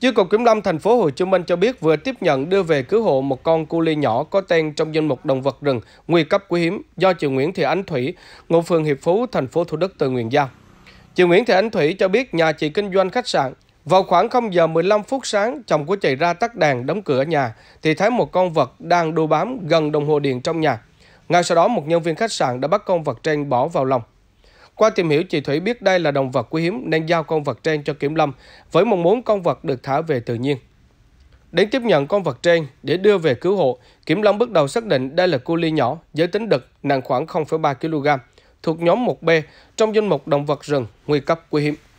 Chi cục Kiểm lâm Thành phố Hồ Chí Minh cho biết vừa tiếp nhận đưa về cứu hộ một con cu li nhỏ có tên trong danh mục động vật rừng nguy cấp quý hiếm do chị Nguyễn Thị Anh Thủy, ngụ phường Hiệp Phú, thành phố Thủ Đức tự nguyện giao. Chị Nguyễn Thị Anh Thủy cho biết nhà chị kinh doanh khách sạn. Vào khoảng 0 giờ 15 phút sáng, chồng của chị ra tắt đèn đóng cửa nhà thì thấy một con vật đang đu bám gần đồng hồ điện trong nhà. Ngay sau đó, một nhân viên khách sạn đã bắt con vật trên bỏ vào lòng. Qua tìm hiểu, chị Thủy biết đây là động vật quý hiếm nên giao con vật trên cho Kiểm lâm với mong muốn con vật được thả về tự nhiên. Đến tiếp nhận con vật trên để đưa về cứu hộ, Kiểm lâm bước đầu xác định đây là cu li nhỏ, giới tính đực, nặng khoảng 0,3 kg, thuộc nhóm 1B trong danh mục động vật rừng nguy cấp quý hiếm.